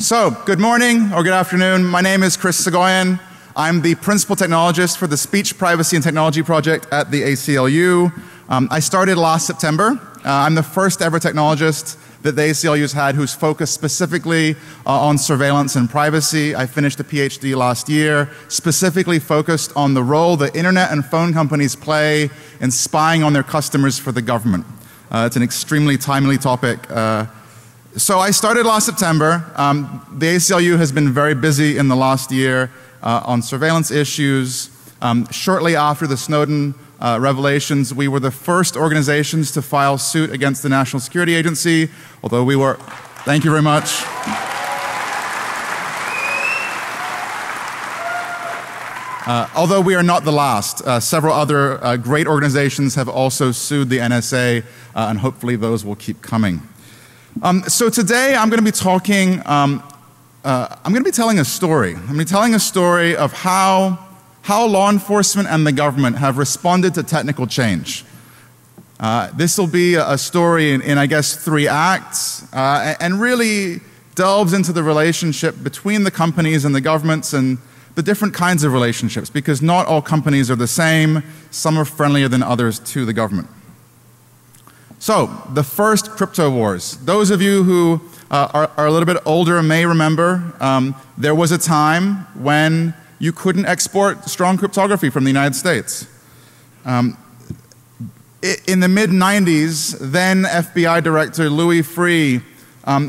So, good morning or good afternoon. My name is Chris Soghoian. I'm the principal technologist for the Speech Privacy and Technology Project at the ACLU. I started last September. I'm the first ever technologist that the ACLU's had who's focused specifically on surveillance and privacy. I finished a PhD last year, specifically focused on the role that internet and phone companies play in spying on their customers for the government. It's an extremely timely topic. So I started last September. The ACLU has been very busy in the last year on surveillance issues. Shortly after the Snowden revelations, we were the first organizations to file suit against the National Security Agency, although we were, thank you very much. Although we are not the last, several other great organizations have also sued the NSA, and hopefully those will keep coming. So today I'm going to be talking, I'm going to be telling a story. I'm going to be telling a story of how law enforcement and the government have responded to technical change. This will be a story in I guess, 3 acts, and really delves into the relationship between the companies and the governments and the different kinds of relationships, because not all companies are the same. Some are friendlier than others to the government. So, the first crypto wars. Those of you who are a little bit older may remember there was a time when you couldn't export strong cryptography from the United States. In the mid-90s, then FBI Director Louis Free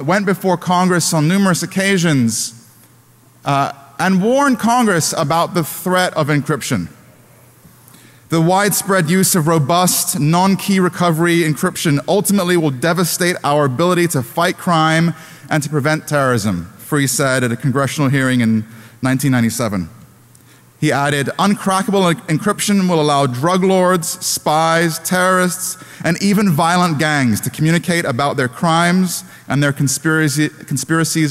went before Congress on numerous occasions and warned Congress about the threat of encryption. The widespread use of robust, non-key recovery encryption ultimately will devastate our ability to fight crime and to prevent terrorism, Free said at a congressional hearing in 1997. He added, uncrackable encryption will allow drug lords, spies, terrorists, and even violent gangs to communicate about their crimes and their conspiracies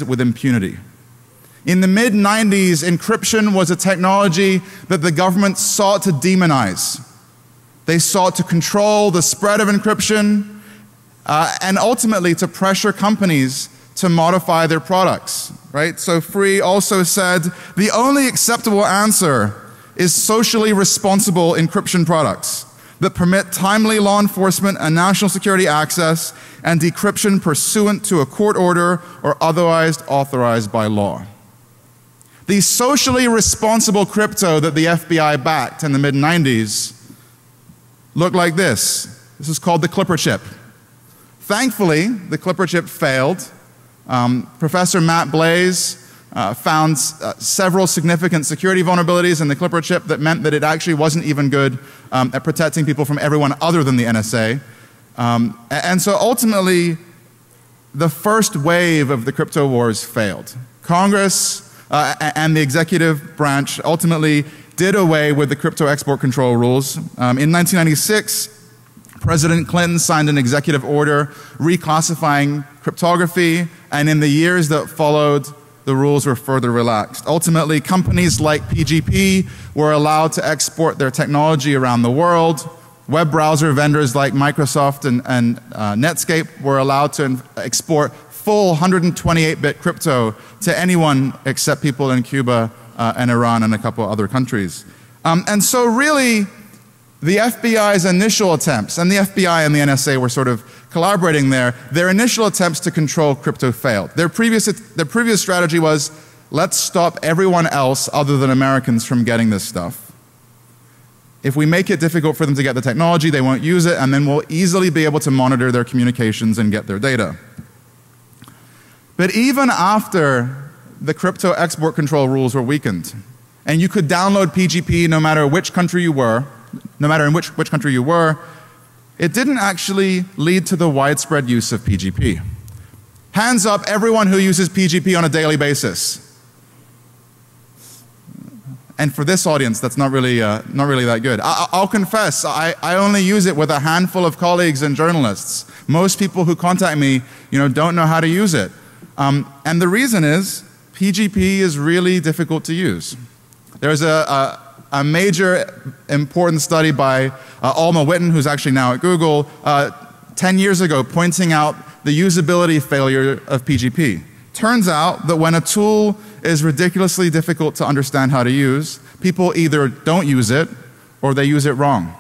with impunity. In the mid-90s, encryption was a technology that the government sought to demonize. They sought to control the spread of encryption and ultimately to pressure companies to modify their products, right? So Free also said, the only acceptable answer is socially responsible encryption products that permit timely law enforcement and national security access and decryption pursuant to a court order or otherwise authorized by law. The socially responsible crypto that the FBI backed in the mid-90s looked like this. This is called the Clipper chip. Thankfully, the Clipper chip failed. Professor Matt Blaze found several significant security vulnerabilities in the Clipper chip that meant that it actually wasn't even good at protecting people from everyone other than the NSA. And so ultimately, the first wave of the crypto wars failed. Congress and the executive branch ultimately did away with the crypto export control rules. In 1996, President Clinton signed an executive order reclassifying cryptography, and in the years that followed, the rules were further relaxed. Ultimately, companies like PGP were allowed to export their technology around the world. Web browser vendors like Microsoft and Netscape were allowed to export full 128-bit crypto to anyone except people in Cuba and Iran and a couple other countries. And so really, the FBI's initial attempts, and the FBI and the NSA were sort of collaborating there, their initial attempts to control crypto failed. Their previous strategy was, let's stop everyone else other than Americans from getting this stuff. If we make it difficult for them to get the technology, they won't use it, and then we'll easily be able to monitor their communications and get their data. But even after the crypto export control rules were weakened, and you could download PGP no matter which country you were, no matter in which country you were, it didn't actually lead to the widespread use of PGP. Hands up, everyone who uses PGP on a daily basis. And for this audience, that's not really that good. I'll confess, I only use it with a handful of colleagues and journalists. Most people who contact me, don't know how to use it. And the reason is, PGP is really difficult to use. There's a major important study by Alma Witten, who's actually now at Google, 10 years ago, pointing out the usability failure of PGP. Turns out that when a tool is ridiculously difficult to understand how to use, people either don't use it or they use it wrong.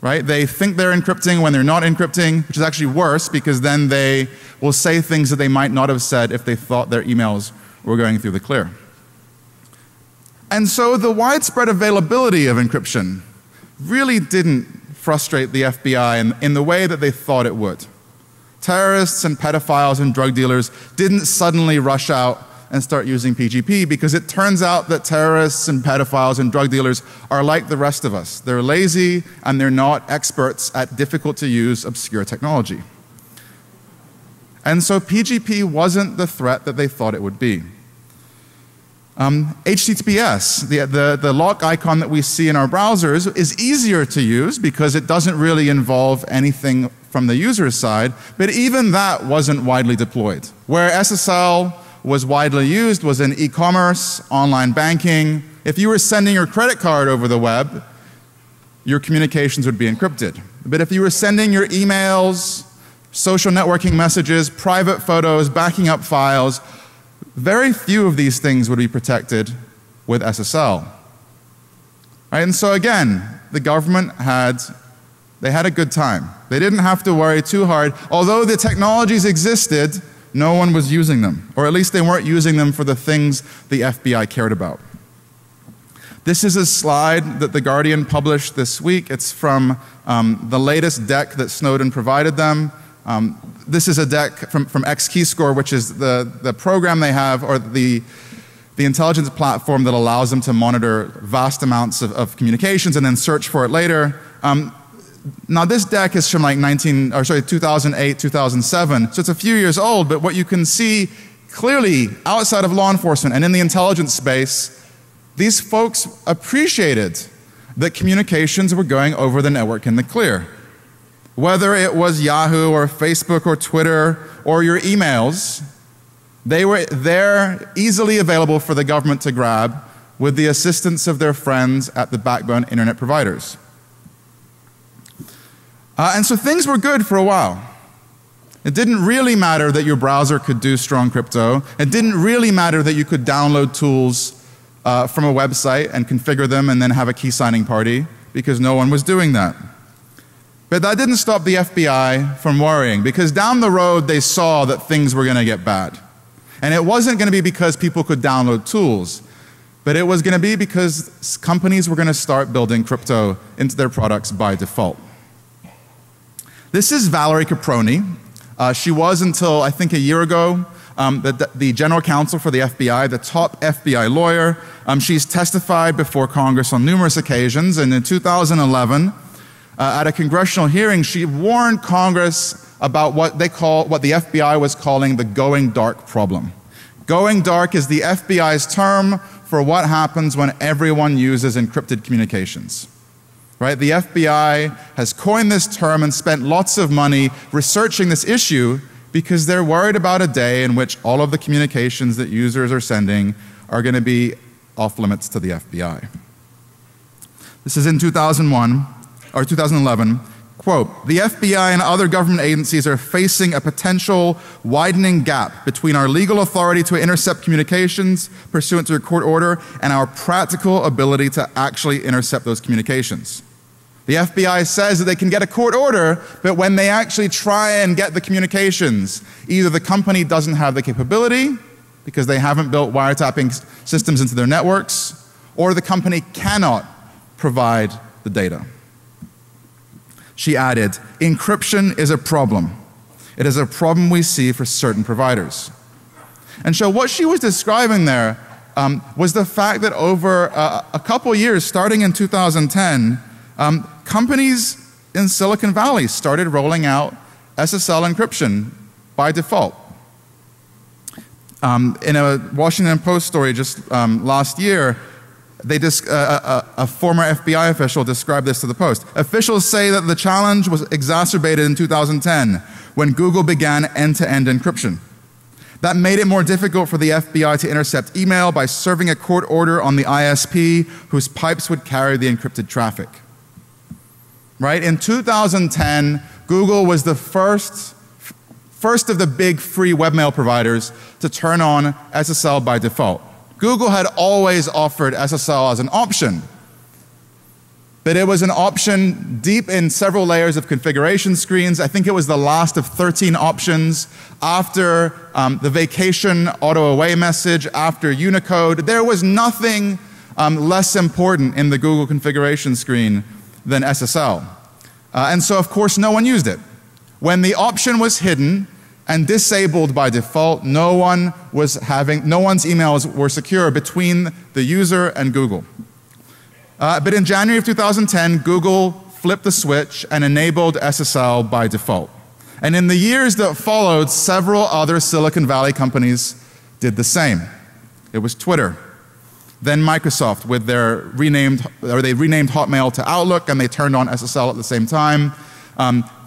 Right? They think they're encrypting when they're not encrypting, which is actually worse because then they will say things that they might not have said if they thought their emails were going through the clear. And so the widespread availability of encryption really didn't frustrate the FBI in the way that they thought it would. Terrorists and pedophiles and drug dealers didn't suddenly rush out and start using PGP, because it turns out that terrorists and pedophiles and drug dealers are like the rest of us. They're lazy and they're not experts at difficult to use obscure technology. And so PGP wasn't the threat that they thought it would be. HTTPS, the lock icon that we see in our browsers, is easier to use because it doesn't really involve anything from the user's side, but even that wasn't widely deployed. Where SSL was widely used was in e-commerce, online banking. If you were sending your credit card over the web, your communications would be encrypted. But if you were sending your emails, social networking messages, private photos, backing up files, very few of these things would be protected with SSL. Right? And so again, the government had a good time. They didn't have to worry too hard. Although the technologies existed, no one was using them, or at least they weren't using them for the things the FBI cared about. This is a slide that The Guardian published this week. It's from the latest deck that Snowden provided them. This is a deck from XKeyScore, which is the program they have, or the intelligence platform that allows them to monitor vast amounts of communications and then search for it later. Now this deck is from like 2008, 2007, so it's a few years old, but what you can see clearly outside of law enforcement and in the intelligence space, these folks appreciated that communications were going over the network in the clear. Whether it was Yahoo or Facebook or Twitter or your emails, they were there easily available for the government to grab with the assistance of their friends at the backbone internet providers. And so things were good for a while. It didn't really matter that your browser could do strong crypto. It didn't really matter that you could download tools from a website and configure them and then have a key signing party, because no one was doing that. But that didn't stop the FBI from worrying, because down the road they saw that things were going to get bad. And it wasn't going to be because people could download tools, but it was going to be because companies were going to start building crypto into their products by default. This is Valerie Caproni. She was, until I think a year ago, the general counsel for the FBI, the top FBI lawyer. She's testified before Congress on numerous occasions, and in 2011, at a congressional hearing, she warned Congress about what the FBI was calling the going dark problem. Going dark is the FBI's term for what happens when everyone uses encrypted communications. Right? The FBI has coined this term and spent lots of money researching this issue because they're worried about a day in which all of the communications that users are sending are going to be off limits to the FBI. This is in 2011, quote, "The FBI and other government agencies are facing a potential widening gap between our legal authority to intercept communications pursuant to a court order and our practical ability to actually intercept those communications. The FBI says that they can get a court order, but when they actually try and get the communications, either the company doesn't have the capability because they haven't built wiretapping systems into their networks, or the company cannot provide the data." She added, "Encryption is a problem. It is a problem we see for certain providers." And so what she was describing there was the fact that over a couple years, starting in 2010, companies in Silicon Valley started rolling out SSL encryption by default. In a Washington Post story just last year, a former FBI official described this to the Post. "Officials say that the challenge was exacerbated in 2010 when Google began end-to-end encryption. That made it more difficult for the FBI to intercept email by serving a court order on the ISP whose pipes would carry the encrypted traffic." Right? In 2010, Google was the first first of the big free webmail providers to turn on SSL by default. Google had always offered SSL as an option, but it was an option deep in several layers of configuration screens. I think it was the last of 13 options. After the vacation auto-away message, after Unicode, there was nothing less important in the Google configuration screen than SSL. And so, of course, no one used it. When the option was hidden and disabled by default, no one's emails were secure between the user and Google. But in January of 2010, Google flipped the switch and enabled SSL by default. And in the years that followed, several other Silicon Valley companies did the same. It was Twitter, then Microsoft with their they renamed Hotmail to Outlook, and they turned on SSL at the same time.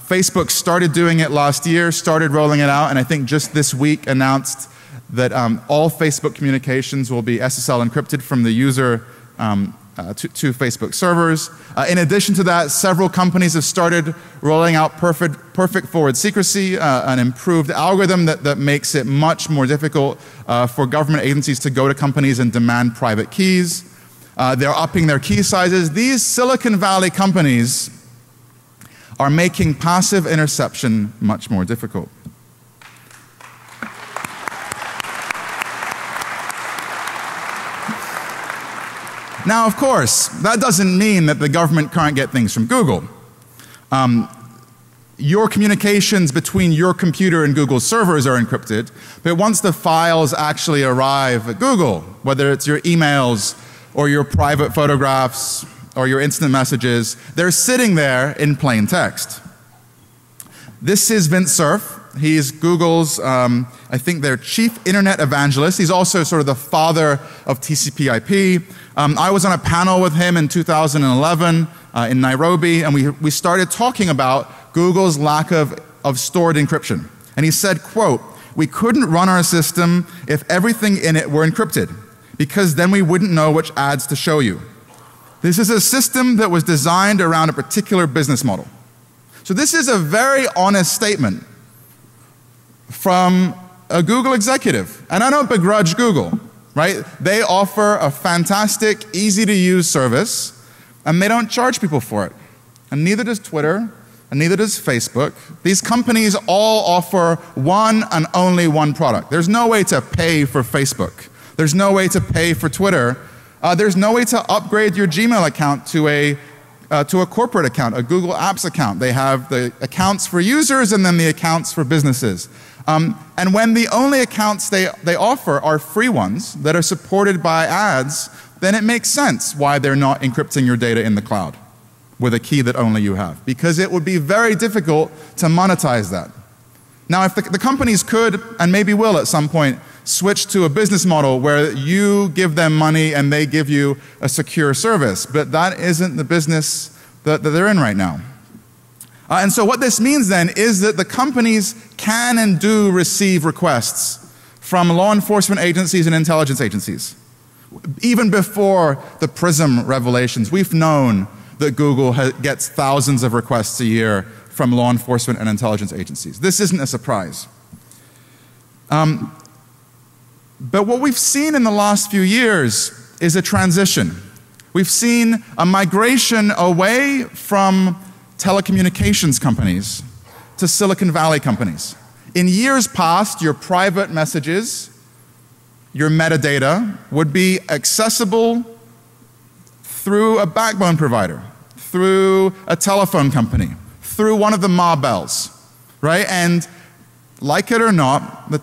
Facebook started doing it last year, started rolling it out, and I think just this week announced that all Facebook communications will be SSL encrypted from the user to Facebook servers. In addition to that, several companies have started rolling out perfect forward secrecy, an improved algorithm that makes it much more difficult for government agencies to go to companies and demand private keys. They're upping their key sizes. These Silicon Valley companies are making passive interception much more difficult. Now, of course, that doesn't mean that the government can't get things from Google. Your communications between your computer and Google's servers are encrypted, but once the files actually arrive at Google, whether it's your emails or your private photographs or your instant messages, they're sitting there in plain text. This is Vint Cerf. He's Google's, I think, their chief internet evangelist. He's also sort of the father of TCP/IP. I was on a panel with him in 2011 in Nairobi, and we started talking about Google's lack of stored encryption. And he said, quote, "We couldn't run our system if everything in it were encrypted, because then we wouldn't know which ads to show you. This is a system that was designed around a particular business model." So this is a very honest statement from a Google executive. And I don't begrudge Google, right? They offer a fantastic, easy-to-use service, and they don't charge people for it. And neither does Twitter, and neither does Facebook. These companies all offer one and only one product. There's no way to pay for Facebook. There's no way to pay for Twitter. There's no way to upgrade your Gmail account to a corporate account, a Google Apps account. They have the accounts for users and then the accounts for businesses. And when the only accounts they offer are free ones that are supported by ads, then it makes sense why they're not encrypting your data in the cloud with a key that only you have, because it would be very difficult to monetize that. Now, if the companies could, and maybe will at some point, switch to a business model where you give them money and they give you a secure service, but that isn't the business that they're in right now. And so what this means then is that the companies can and do receive requests from law enforcement agencies and intelligence agencies. Even before the PRISM revelations, we've known that Google gets thousands of requests a year from law enforcement and intelligence agencies. This isn't a surprise. But what we've seen in the last few years is a transition. We've seen a migration away from telecommunications companies to Silicon Valley companies. In years past, your private messages, your metadata, would be accessible through a backbone provider, through a telephone company, through one of the ma-bells, right? And like it or not, the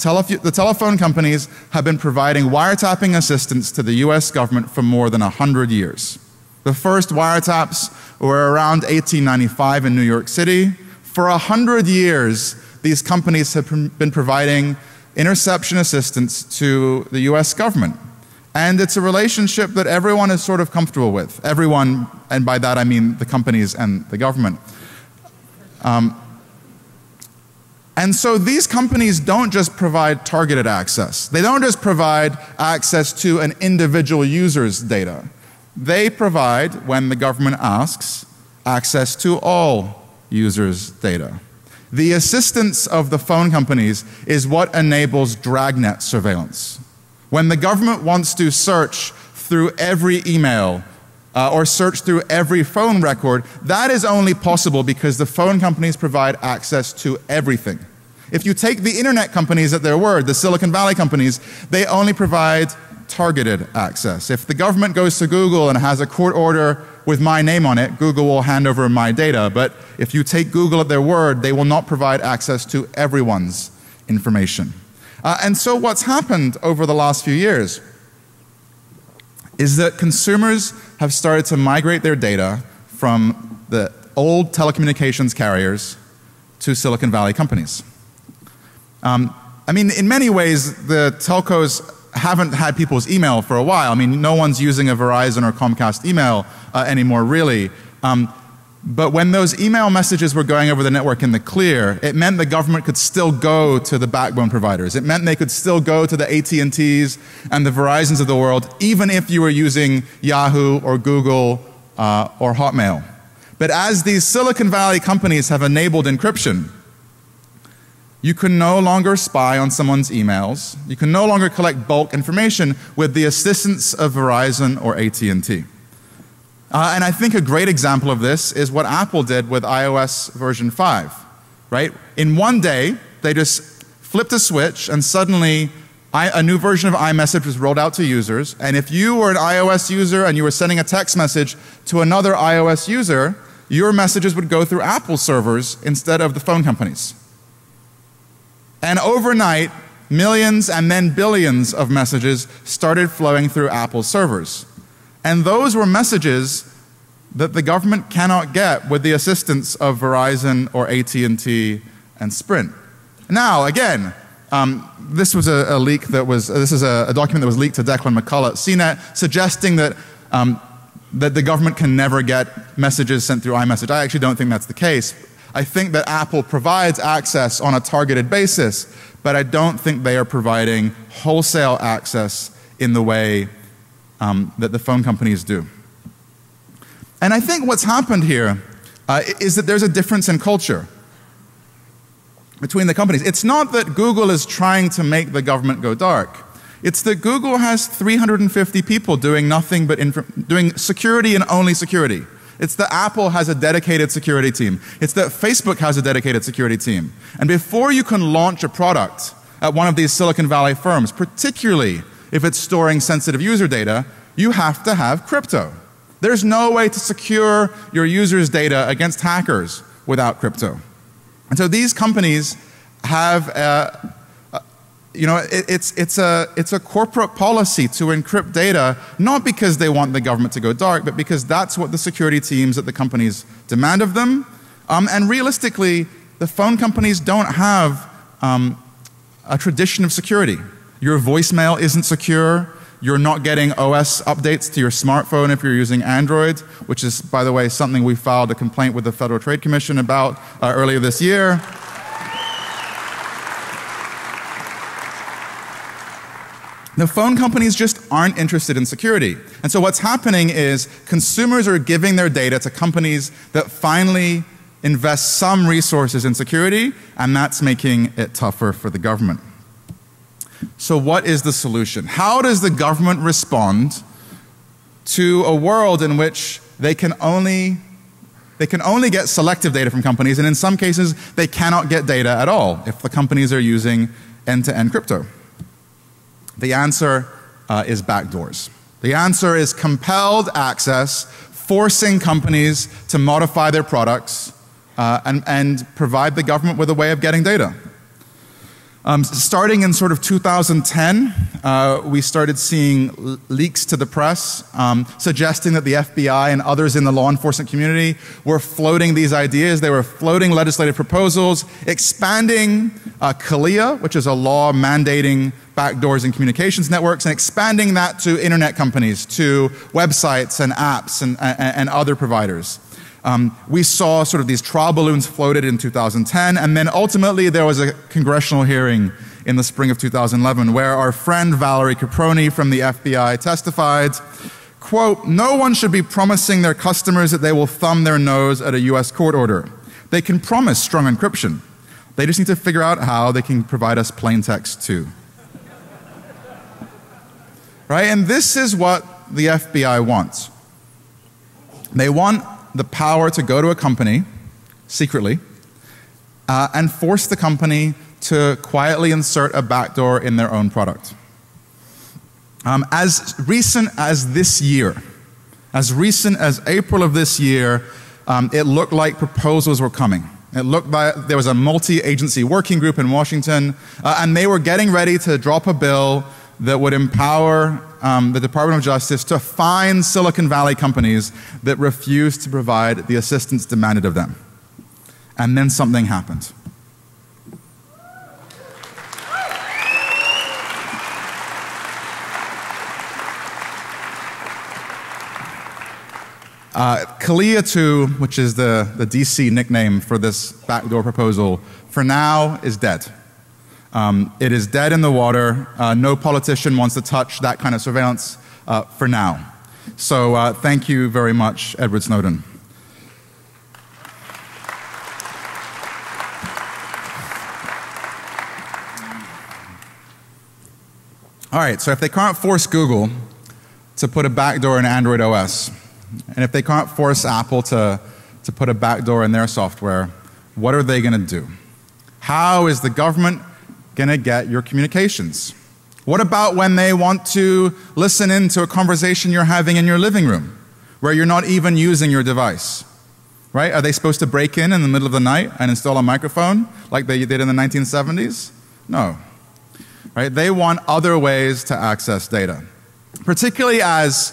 telephone companies have been providing wiretapping assistance to the US government for more than 100 years. The first wiretaps were around 1895 in New York City. For 100 years, these companies have been providing interception assistance to the US government. And it's a relationship that everyone is sort of comfortable with. Everyone, and by that I mean the companies and the government. And so these companies don't just provide targeted access. They don't just provide access to an individual user's data. They provide, when the government asks, access to all users' data. The assistance of the phone companies is what enables dragnet surveillance. When the government wants to search through every email or search through every phone record, that is only possible because the phone companies provide access to everything. If you take the internet companies at their word, the Silicon Valley companies, they only provide targeted access. If the government goes to Google and has a court order with my name on it, Google will hand over my data. But if you take Google at their word, they will not provide access to everyone's information. And so what's happened over the last few years is that consumers have started to migrate their data from the old telecommunications carriers to Silicon Valley companies. I mean, in many ways, the telcos haven't had people's email for a while. I mean, no one's using a Verizon or Comcast email anymore, really. But when those email messages were going over the network in the clear, it meant the government could still go to the backbone providers. It meant they could still go to the AT&Ts and the Verizons of the world, even if you were using Yahoo or Google or Hotmail. But as these Silicon Valley companies have enabled encryption, you can no longer spy on someone's emails. You can no longer collect bulk information with the assistance of Verizon or AT&T. And I think a great example of this is what Apple did with iOS version 5, right? In one day, they just flipped a switch and suddenly a new version of iMessage was rolled out to users. And if you were an iOS user and you were sending a text message to another iOS user, your messages would go through Apple servers instead of the phone companies. And overnight, millions and then billions of messages started flowing through Apple servers. And those were messages that the government cannot get with the assistance of Verizon or AT&T and Sprint. Now, again, this was a leak that was, this is a document that was leaked to Declan McCullough at CNET, suggesting that, that the government can never get messages sent through iMessage. I actually don't think that's the case. I think that Apple provides access on a targeted basis, but I don't think they are providing wholesale access in the way that the phone companies do. And I think what's happened here is that there's a difference in culture between the companies. It's not that Google is trying to make the government go dark. It's that Google has 350 people doing nothing but doing security and only security. It's that Apple has a dedicated security team. It's that Facebook has a dedicated security team. And before you can launch a product at one of these Silicon Valley firms, particularly if it's storing sensitive user data, you have to have crypto. There's no way to secure your users' data against hackers without crypto. And so these companies have, you know, it's a corporate policy to encrypt data, not because they want the government to go dark, but because that's what the security teams at the companies demand of them. And realistically, the phone companies don't have a tradition of security. Your voicemail isn't secure. You're not getting OS updates to your smartphone if you're using Android, which is, by the way, something we filed a complaint with the Federal Trade Commission about earlier this year. The phone companies just aren't interested in security. And so what's happening is consumers are giving their data to companies that finally invest some resources in security, and that's making it tougher for the government. So what is the solution? How does the government respond to a world in which they can only get selective data from companies, and in some cases they cannot get data at all if the companies are using end-to-end crypto? The answer is backdoors. The answer is compelled access, forcing companies to modify their products and provide the government with a way of getting data. Starting in sort of 2010, we started seeing leaks to the press suggesting that the FBI and others in the law enforcement community were floating these ideas. They were floating legislative proposals, expanding CALEA, which is a law mandating backdoors in communications networks, and expanding that to internet companies, to websites and apps and other providers. We saw sort of these trial balloons floated in 2010, and then ultimately there was a congressional hearing in the spring of 2011 where our friend Valerie Caproni from the FBI testified, quote, "No one should be promising their customers that they will thumb their nose at a U.S. court order. They can promise strong encryption. They just need to figure out how they can provide us plain text too. Right? And this is what the FBI wants. They want the power to go to a company secretly and force the company to quietly insert a backdoor in their own product. As recent as this year, as recent as April of this year, it looked like proposals were coming. It looked like there was a multi-agency working group in Washington, and they were getting ready to drop a bill that would empower the Department of Justice to fine Silicon Valley companies that refused to provide the assistance demanded of them. And then something happened. CALEA 2, which is the DC nickname for this backdoor proposal, for now is dead. It is dead in the water. No politician wants to touch that kind of surveillance for now. So thank you very much, Edward Snowden. All right, so if they can't force Google to put a backdoor in Android OS, and if they can't force Apple to put a backdoor in their software, what are they going to do? How is the government going to get your communications? What about when they want to listen in to a conversation you're having in your living room, where you're not even using your device? Right? Are they supposed to break in the middle of the night and install a microphone like they did in the 1970s? No. Right? They want other ways to access data, particularly as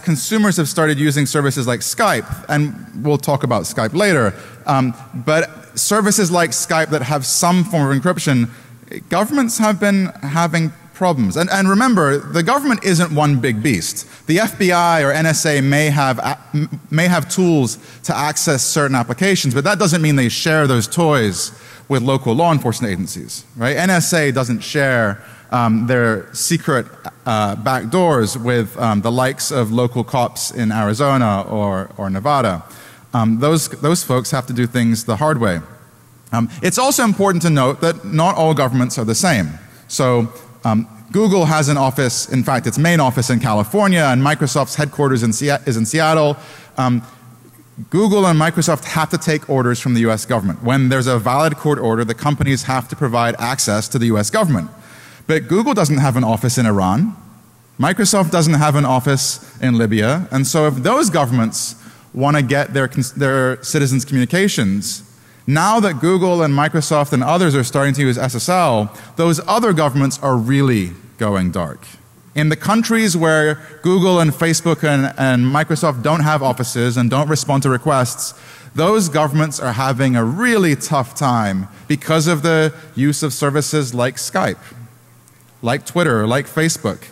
consumers have started using services like Skype, and we'll talk about Skype later, but services like Skype that have some form of encryption, governments have been having problems. And remember, the government isn't one big beast. The FBI or NSA may have tools to access certain applications, but that doesn't mean they share those toys with local law enforcement agencies, right? NSA doesn't share their secret backdoors with the likes of local cops in Arizona or Nevada. Those folks have to do things the hard way. It's also important to note that not all governments are the same. So Google has an office, in fact its main office in California, and Microsoft's headquarters is in Seattle. Google and Microsoft have to take orders from the US government. When there's a valid court order, the companies have to provide access to the US government. But Google doesn't have an office in Iran. Microsoft doesn't have an office in Libya. And so if those governments want to get their citizens' communications, now that Google and Microsoft and others are starting to use SSL, those other governments are really going dark. In the countries where Google and Facebook and Microsoft don't have offices and don't respond to requests, those governments are having a really tough time because of the use of services like Skype, like Twitter, like Facebook.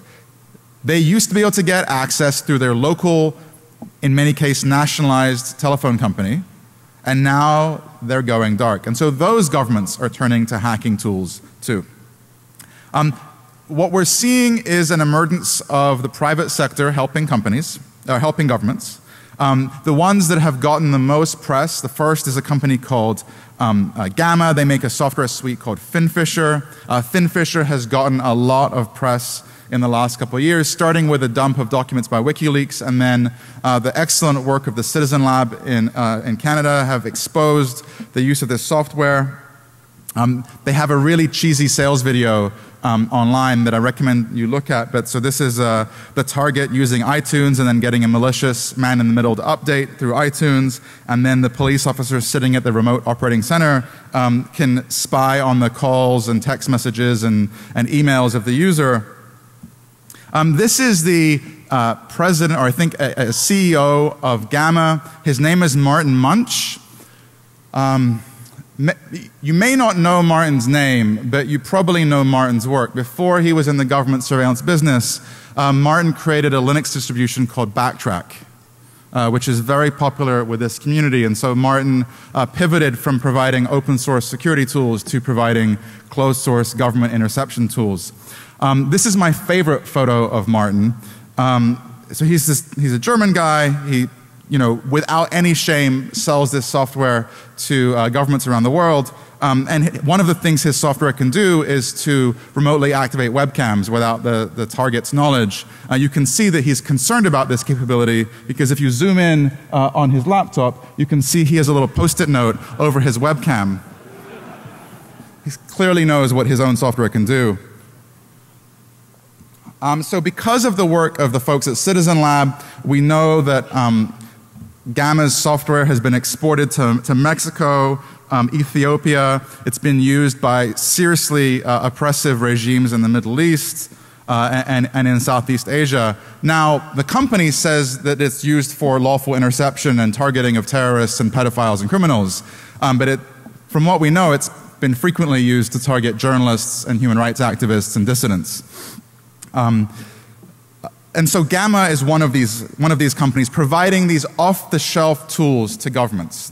They used to be able to get access through their local, in many cases nationalized, telephone company, and now they're going dark. And so those governments are turning to hacking tools too. What we're seeing is an emergence of the private sector helping companies, or helping governments. The ones that have gotten the most press, the first is a company called Gamma. They make a software suite called FinFisher. FinFisher has gotten a lot of press in the last couple of years, starting with a dump of documents by WikiLeaks, and then the excellent work of the Citizen Lab in Canada have exposed the use of this software. They have a really cheesy sales video online that I recommend you look at. But so this is the target using iTunes and then getting a malicious man in the middle to update through iTunes, and then the police officer sitting at the remote operating center can spy on the calls and text messages and emails of the user. This is the president, or I think a CEO of Gamma. His name is Martin Munch. You may not know Martin's name, but you probably know Martin's work. Before he was in the government surveillance business, Martin created a Linux distribution called Backtrack, which is very popular with this community. And so Martin pivoted from providing open source security tools to providing closed source government interception tools. This is my favorite photo of Martin. So he's a German guy. He you know, without any shame, sells this software to governments around the world. And one of the things his software can do is to remotely activate webcams without the target's knowledge. You can see that he's concerned about this capability because if you zoom in on his laptop, you can see he has a little post-it note over his webcam. He clearly knows what his own software can do. So because of the work of the folks at Citizen Lab, we know that Gamma's software has been exported to Mexico, Ethiopia. It's been used by seriously oppressive regimes in the Middle East and in Southeast Asia. Now, the company says that it's used for lawful interception and targeting of terrorists and pedophiles and criminals. But from what we know, it's been frequently used to target journalists and human rights activists and dissidents. And so Gamma is one of these companies providing these off-the-shelf tools to governments.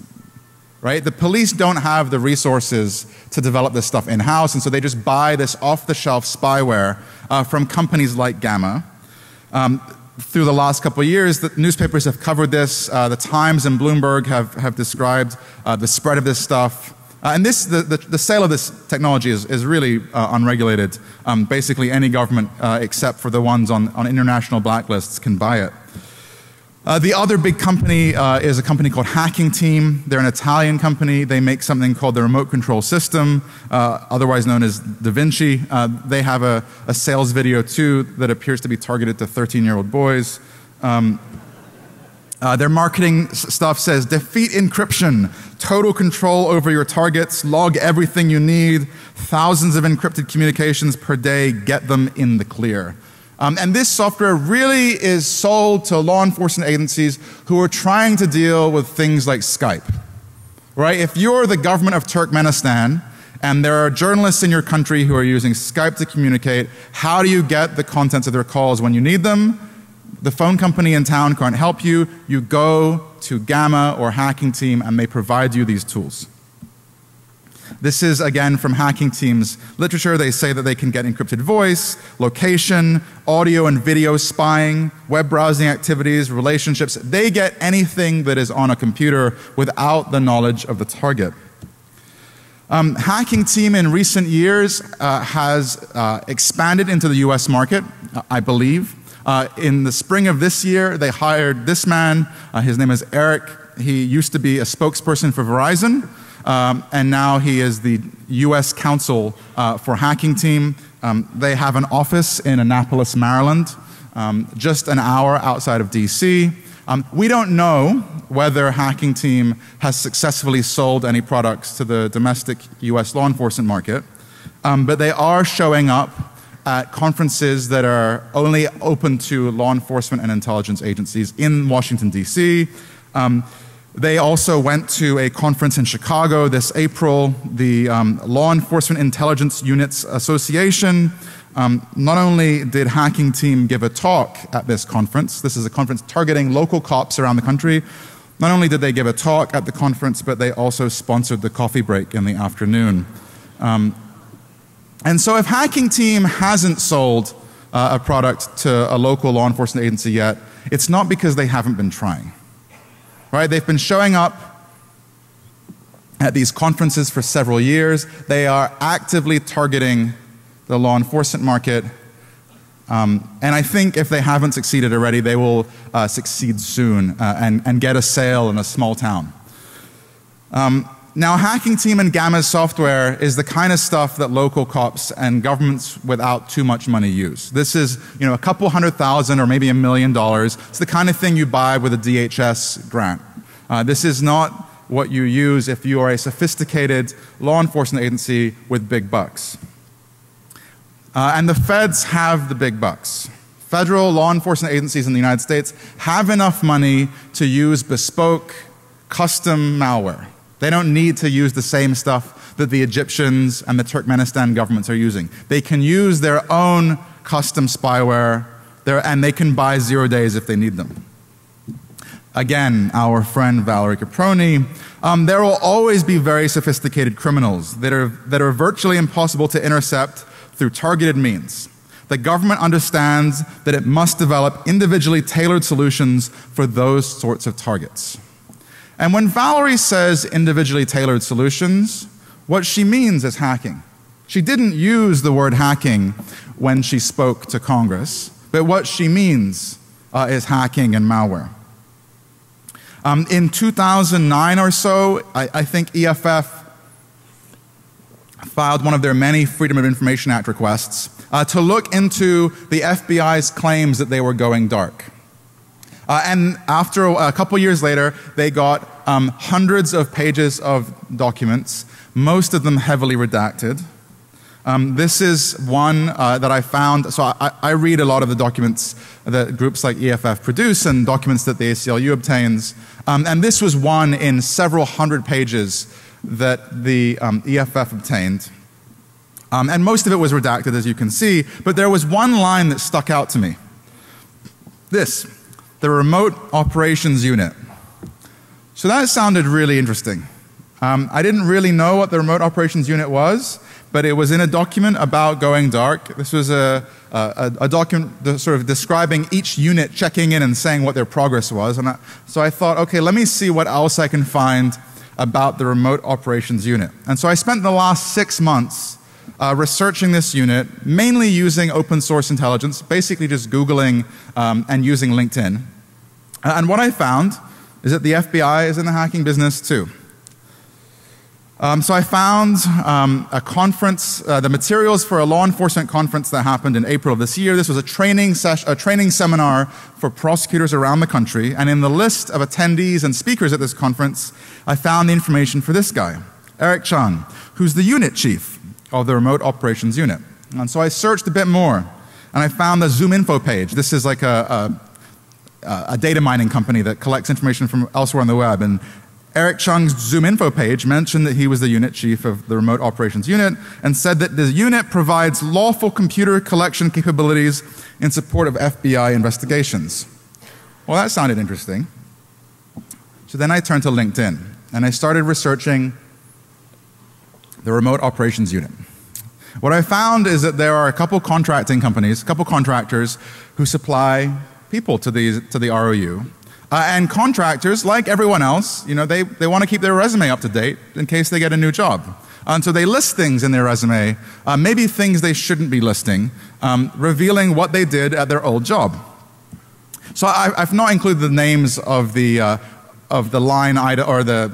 Right? The police don't have the resources to develop this stuff in-house, and so they just buy this off-the-shelf spyware from companies like Gamma. Through the last couple of years, the newspapers have covered this. The Times and Bloomberg have described the spread of this stuff. And the sale of this technology is really unregulated. Basically, any government, except for the ones on international blacklists, can buy it. The other big company is a company called Hacking Team. They're an Italian company. They make something called the Remote Control System, otherwise known as Da Vinci. They have a sales video too that appears to be targeted to 13-year-old boys. Their marketing stuff says, defeat encryption, total control over your targets, log everything you need, thousands of encrypted communications per day, get them in the clear. And this software really is sold to law enforcement agencies who are trying to deal with things like Skype, right? If you're the government of Turkmenistan and there are journalists in your country who are using Skype to communicate, how do you get the contents of their calls when you need them? The phone company in town can't help you. You go to Gamma or Hacking Team and they provide you these tools. This is, again, from Hacking Team's literature. They say that they can get encrypted voice, location, audio and video spying, web browsing activities, relationships. They get anything that is on a computer without the knowledge of the target. Hacking Team in recent years has expanded into the US market, I believe. In the spring of this year, they hired this man. His name is Eric. He used to be a spokesperson for Verizon. And now he is the U.S. counsel for Hacking Team. They have an office in Annapolis, Maryland, just an hour outside of D.C. We don't know whether Hacking Team has successfully sold any products to the domestic U.S. law enforcement market, but they are showing up at conferences that are only open to law enforcement and intelligence agencies in Washington, D.C. They also went to a conference in Chicago this April, the Law Enforcement Intelligence Units Association. Not only did Hacking Team give a talk at this conference, this is a conference targeting local cops around the country. Not only did they give a talk at the conference, but they also sponsored the coffee break in the afternoon. And so if Hacking Team hasn't sold a product to a local law enforcement agency yet, it's not because they haven't been trying. Right? They've been showing up at these conferences for several years. They are actively targeting the law enforcement market. And I think if they haven't succeeded already, they will succeed soon and get a sale in a small town. Now, Hacking Team and Gamma's software is the kind of stuff that local cops and governments without too much money use. This is, you know, a couple $100,000 or maybe $1 million. It's the kind of thing you buy with a DHS grant. This is not what you use if you are a sophisticated law enforcement agency with big bucks. And the feds have the big bucks. Federal law enforcement agencies in the United States have enough money to use bespoke, custom malware. They don't need to use the same stuff that the Egyptians and the Turkmenistan governments are using. They can use their own custom spyware, and they can buy 0 days if they need them. Again, our friend Valerie Caproni, there will always be very sophisticated criminals that are virtually impossible to intercept through targeted means. the government understands that it must develop individually tailored solutions for those sorts of targets. And when Valerie says individually tailored solutions, what she means is hacking. She didn't use the word hacking when she spoke to Congress, but what she means is hacking and malware. In 2009 or so, I think EFF filed one of their many Freedom of Information Act requests to look into the FBI's claims that they were going dark. And after a couple years later, they got hundreds of pages of documents, most of them heavily redacted. This is one that I found. So I read a lot of the documents that groups like EFF produce and documents that the ACLU obtains. And this was one in several hundred pages that the EFF obtained. And most of it was redacted, as you can see. But there was one line that stuck out to me. This. The remote operations unit. So that sounded really interesting. I didn't really know what the remote operations unit was, but it was in a document about going dark. This was a document sort of describing each unit checking in and saying what their progress was. And so I thought, okay, let me see what else I can find about the remote operations unit. And so I spent the last 6 months researching this unit, mainly using open source intelligence, basically just Googling and using LinkedIn. And what I found is that the FBI is in the hacking business too. So I found a conference, the materials for a law enforcement conference that happened in April of this year. This was a training seminar for prosecutors around the country. And in the list of attendees and speakers at this conference, I found the information for this guy, Eric, who's the unit chief of the remote operations unit. And so I searched a bit more, and I found the Zoom info page. This is like a data mining company that collects information from elsewhere on the web. And Eric Chung's Zoom info page mentioned that he was the unit chief of the remote operations unit and said that the unit provides lawful computer collection capabilities in support of FBI investigations. Well, that sounded interesting. So then I turned to LinkedIn and I started researching the remote operations unit. What I found is that there are a couple contracting companies, a couple contractors who supply people to the ROU. And contractors, like everyone else, you know, they want to keep their resume up to date in case they get a new job. And so they list things in their resume, maybe things they shouldn't be listing, revealing what they did at their old job. So I've not included the names of the line item or the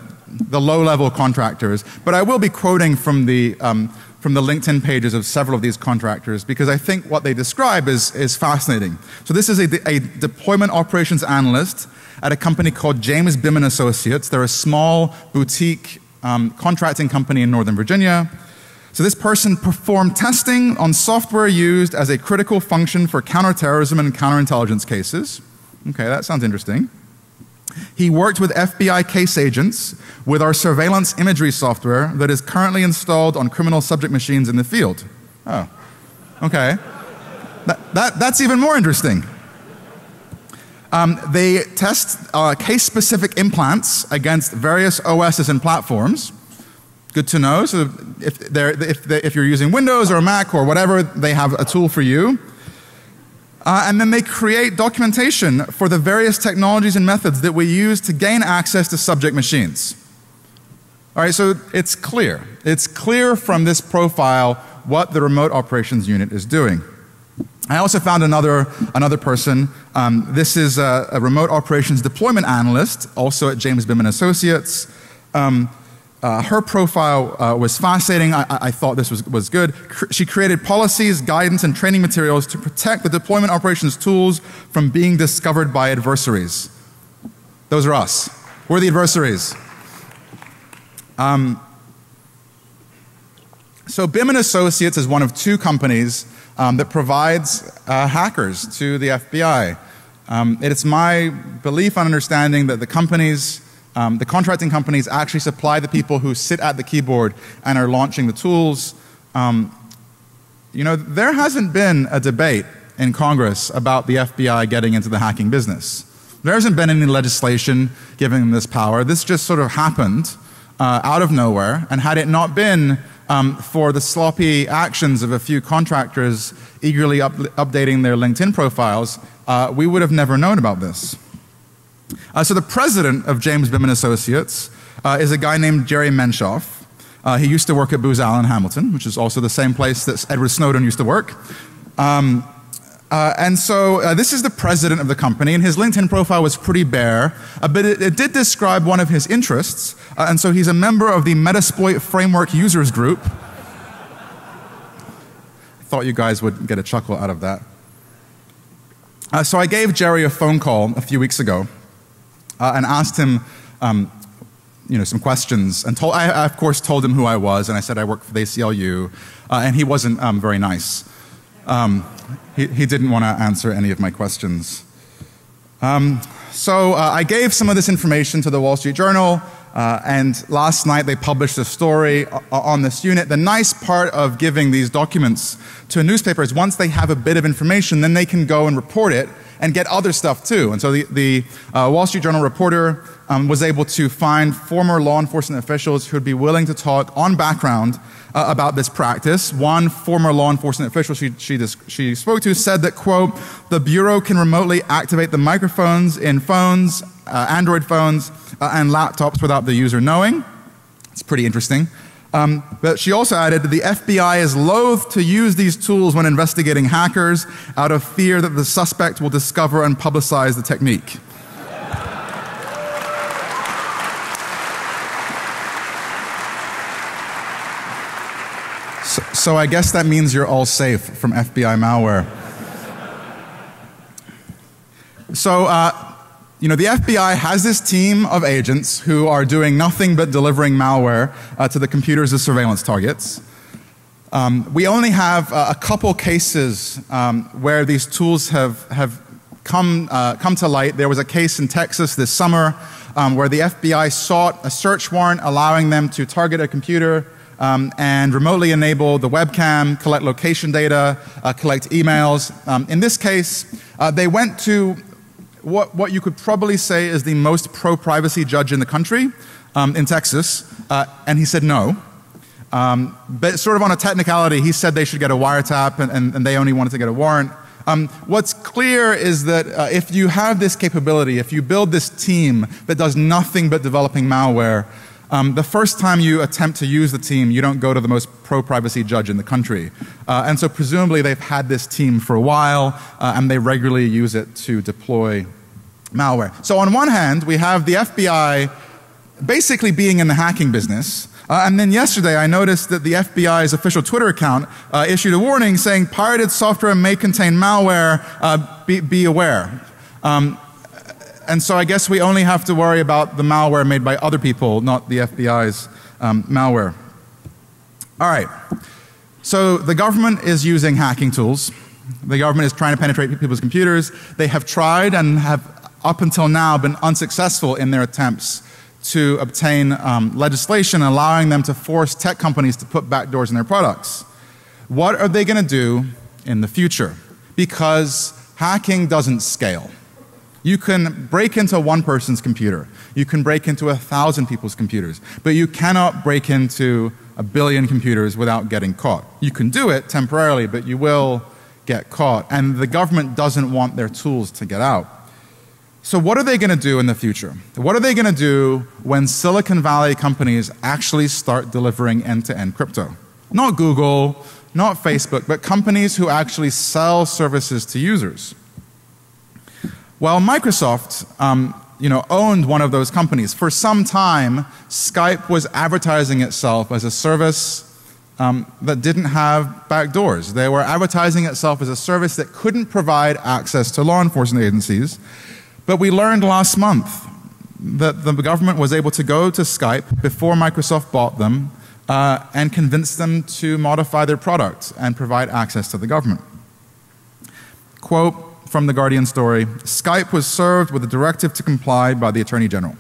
low-level contractors, but I will be quoting from the LinkedIn pages of several of these contractors because I think what they describe is fascinating. So this is a deployment operations analyst at a company called James Bimen Associates. They're a small boutique contracting company in Northern Virginia. So this person performed testing on software used as a critical function for counterterrorism and counterintelligence cases. Okay, that sounds interesting. He worked with FBI case agents with our surveillance imagery software that is currently installed on criminal subject machines in the field. Oh, okay. That's even more interesting. They test case-specific implants against various OSs and platforms. Good to know. So if you're using Windows or Mac or whatever, they have a tool for you. And then they create documentation for the various technologies and methods that we use to gain access to subject machines. All right, so it's clear. It's clear from this profile what the remote operations unit is doing. I also found another person. This is a remote operations deployment analyst, also at James Bimen Associates. Her profile was fascinating. I thought this was good. She created policies, guidance, and training materials to protect the deployment operations tools from being discovered by adversaries. Those are us. We're the adversaries. So Bimen Associates is one of two companies that provides hackers to the FBI. It's my belief and understanding that the contracting companies actually supply the people who sit at the keyboard and are launching the tools. You know, there hasn't been a debate in Congress about the FBI getting into the hacking business. There hasn't been any legislation giving them this power. This just sort of happened out of nowhere. And had it not been for the sloppy actions of a few contractors eagerly updating their LinkedIn profiles, we would have never known about this. So the president of James Bimen Associates is a guy named Jerry Menshoff. He used to work at Booz Allen Hamilton, which is also the same place that Edward Snowden used to work. This is the president of the company, and his LinkedIn profile was pretty bare, but it did describe one of his interests, and so he's a member of the Metasploit Framework Users Group. I thought you guys would get a chuckle out of that. So I gave Jerry a phone call a few weeks ago and asked him some questions, and I of course told him who I was, and I said I work for the ACLU, and he wasn't very nice. He didn't want to answer any of my questions. I gave some of this information to the Wall Street Journal, and last night they published a story on this unit. The nice part of giving these documents to a newspaper is once they have a bit of information, then they can go and report it and get other stuff too. And so the Wall Street Journal reporter was able to find former law enforcement officials who would be willing to talk on background about this practice. One former law enforcement official she spoke to said that, quote, the Bureau can remotely activate the microphones in phones, Android phones, and laptops without the user knowing. It's pretty interesting. But she also added that the FBI is loath to use these tools when investigating hackers out of fear that the suspect will discover and publicize the technique. So I guess that means you're all safe from FBI malware. The FBI has this team of agents who are doing nothing but delivering malware to the computers as surveillance targets. We only have a couple cases where these tools have come to light. There was a case in Texas this summer where the FBI sought a search warrant allowing them to target a computer and remotely enable the webcam, collect location data, collect emails. In this case, they went to what you could probably say is the most pro-privacy judge in the country, in Texas, and he said no. But sort of on a technicality, he said they should get a wiretap, and they only wanted to get a warrant. What's clear is that if you have this capability, if you build this team that does nothing but developing malware, the first time you attempt to use the team, you don't go to the most pro-privacy judge in the country. And so presumably they've had this team for a while, and they regularly use it to deploy malware. So on one hand, we have the FBI basically being in the hacking business. And then yesterday I noticed that the FBI's official Twitter account issued a warning saying, pirated software may contain malware, be aware. And so I guess we only have to worry about the malware made by other people, not the FBI's malware. All right. So the government is using hacking tools. The government is trying to penetrate people's computers. They have tried and have up until now been unsuccessful in their attempts to obtain legislation allowing them to force tech companies to put backdoors in their products. What are they going to do in the future? Because hacking doesn't scale. You can break into one person's computer. You can break into 1,000 people's computers. But you cannot break into 1 billion computers without getting caught. You can do it temporarily, but you will get caught. And the government doesn't want their tools to get out. So what are they going to do in the future? What are they going to do when Silicon Valley companies actually start delivering end-to-end crypto? Not Google, not Facebook, but companies who actually sell services to users. Well, Microsoft, owned one of those companies. For some time, Skype was advertising itself as a service that didn't have backdoors. They were advertising itself as a service that couldn't provide access to law enforcement agencies. But we learned last month that the government was able to go to Skype before Microsoft bought them and convince them to modify their product and provide access to the government. Quote, from the Guardian story, Skype was served with a directive to comply by the Attorney General.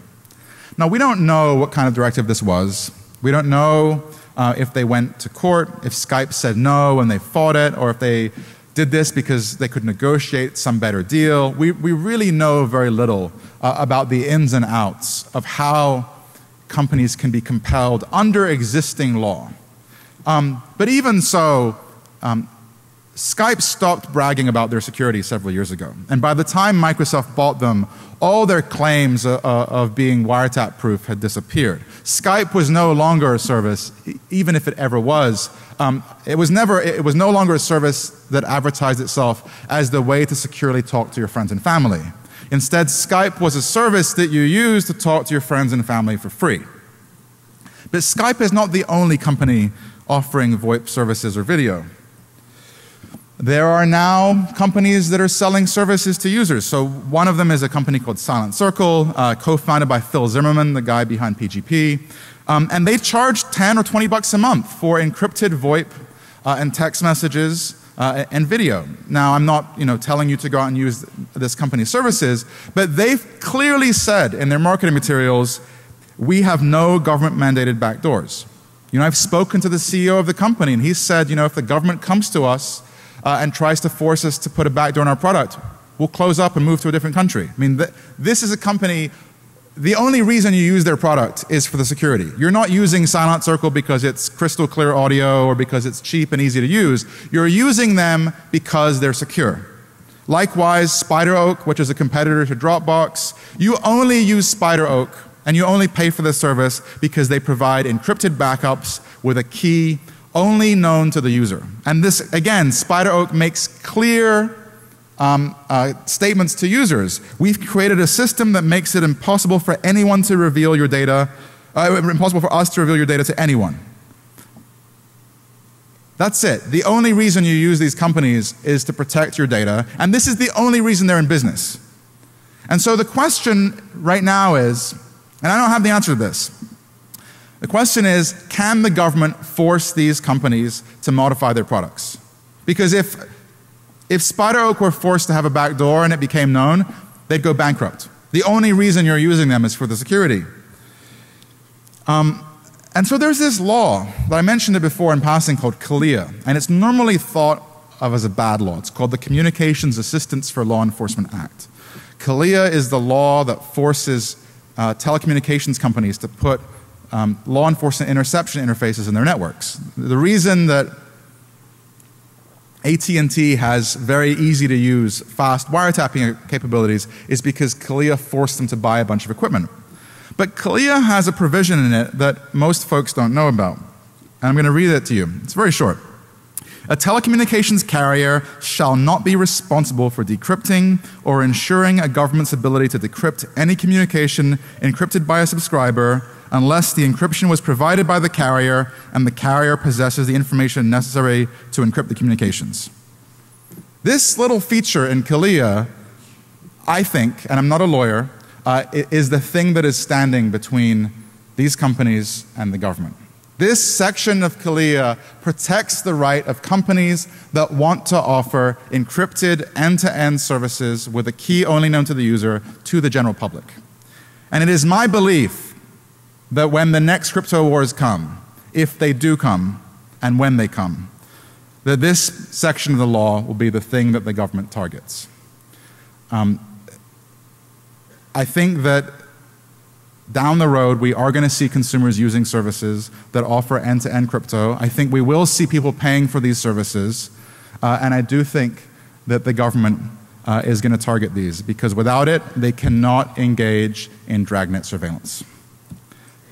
Now, we don't know what kind of directive this was. We don't know if they went to court, if Skype said no and they fought it, or if they did this because they could negotiate some better deal. We really know very little about the ins and outs of how companies can be compelled under existing law But even so, Skype stopped bragging about their security several years ago. And by the time Microsoft bought them, all their claims of being wiretap-proof had disappeared. Skype was no longer a service, even if it ever was. It was no longer a service that advertised itself as the way to securely talk to your friends and family. Instead, Skype was a service that you used to talk to your friends and family for free. But Skype is not the only company offering VoIP services or video. There are now companies that are selling services to users. So one of them is a company called Silent Circle, co-founded by Phil Zimmerman, the guy behind PGP. And they charge 10 or 20 bucks a month for encrypted VoIP and text messages and video. Now, I'm not telling you to go out and use this company's services, but they've clearly said in their marketing materials, we have no government-mandated backdoors. I've spoken to the CEO of the company, and he said, if the government comes to us and tries to force us to put a backdoor in our product, we'll close up and move to a different country. I mean, this is a company, the only reason you use their product is for the security. You're not using Silent Circle because it's crystal clear audio or because it's cheap and easy to use. You're using them because they're secure. Likewise, Spider Oak, which is a competitor to Dropbox, you only use Spider Oak and you only pay for this service because they provide encrypted backups with a key only known to the user. And this, again, Spider Oak makes clear statements to users. We've created a system that makes it impossible for anyone to reveal your data, impossible for us to reveal your data to anyone. That's it. The only reason you use these companies is to protect your data, and this is the only reason they're in business. And so the question right now is, and I don't have the answer to this, the question is, can the government force these companies to modify their products? Because if Spider Oak were forced to have a backdoor and it became known, they'd go bankrupt. The only reason you're using them is for the security. And so there's this law that I mentioned it before in passing called CALEA, and it's normally thought of as a bad law. It's called the Communications Assistance for Law Enforcement Act. CALEA is the law that forces telecommunications companies to put law enforcement interception interfaces in their networks. The reason that AT&T has very easy to use fast wiretapping capabilities is because CALEA forced them to buy a bunch of equipment. But CALEA has a provision in it that most folks don't know about. And I'm going to read it to you. It's very short. A telecommunications carrier shall not be responsible for decrypting or ensuring a government's ability to decrypt any communication encrypted by a subscriber unless the encryption was provided by the carrier and the carrier possesses the information necessary to encrypt the communications. This little feature in CALEA, I think, and I'm not a lawyer, is the thing that is standing between these companies and the government. This section of CALEA protects the right of companies that want to offer encrypted end-to-end services with a key only known to the user to the general public. And it is my belief that when the next crypto wars come, if they do come, and when they come, that this section of the law will be the thing that the government targets. I think that down the road, we are going to see consumers using services that offer end-to-end crypto. I think we will see people paying for these services, and I do think that the government is going to target these, because without it, they cannot engage in dragnet surveillance.